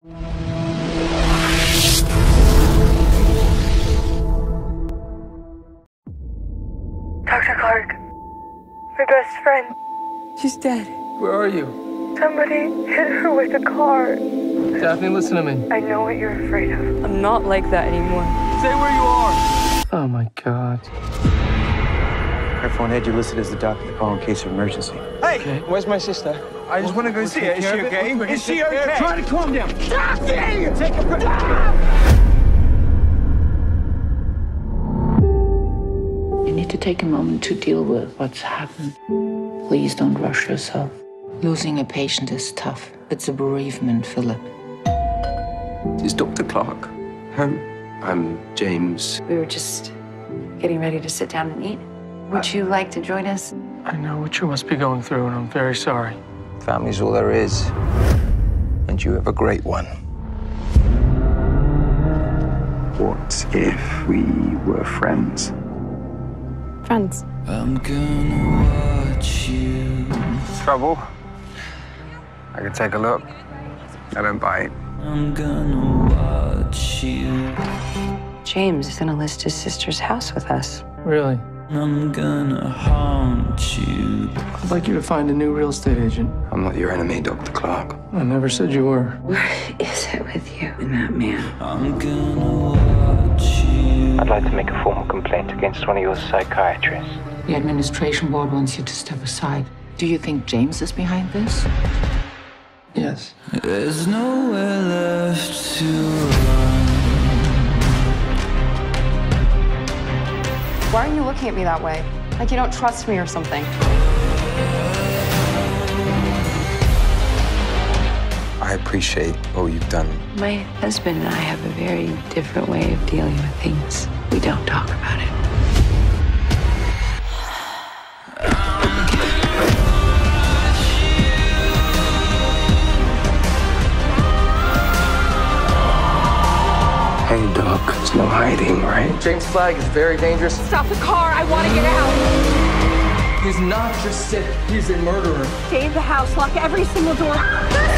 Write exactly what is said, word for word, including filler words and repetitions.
Doctor Clark, my best friend. She's dead. Where are you? Somebody hit her with a car. Daphne, listen to me. I know what you're afraid of. I'm not like that anymore. Stay where you are. Oh my God. Her phone had you listed as the doctor to call in case of emergency. Hey, okay. Where's my sister? I just well, want to go see her. Is she okay? Is, is she okay? Try to calm down. Daphne! Take a breath. Ah! You need to take a moment to deal with what's happened. Please don't rush yourself. Losing a patient is tough. It's a bereavement, Philip. Is Doctor Clark home? I'm James. We were just getting ready to sit down and eat. Would I... you like to join us? I know what you must be going through, and I'm very sorry. Family's all there is, and you have a great one. What if we were friends? Friends. I'm gonna watch you. Trouble? I could take a look. I don't bite. I'm gonna watch you. James is gonna list his sister's house with us. Really? I'm gonna haunt you. I'd like you to find a new real estate agent. I'm not your enemy, Doctor Clark. I never said you were. What is it with you and that man? I'm gonna watch you. I'd like to make a formal complaint against one of your psychiatrists. The administration board wants you to step aside. Do you think James is behind this? Yes. There's nowhere left to run. Why are you looking at me that way? Like you don't trust me or something. I appreciate all you've done. My husband and I have a very different way of dealing with things. We don't talk about it. Hey, Doc, there's no hiding, right? James Flagg is very dangerous. Stop the car, I want to get out. He's not just sick, he's a murderer. Stay in the house, lock every single door.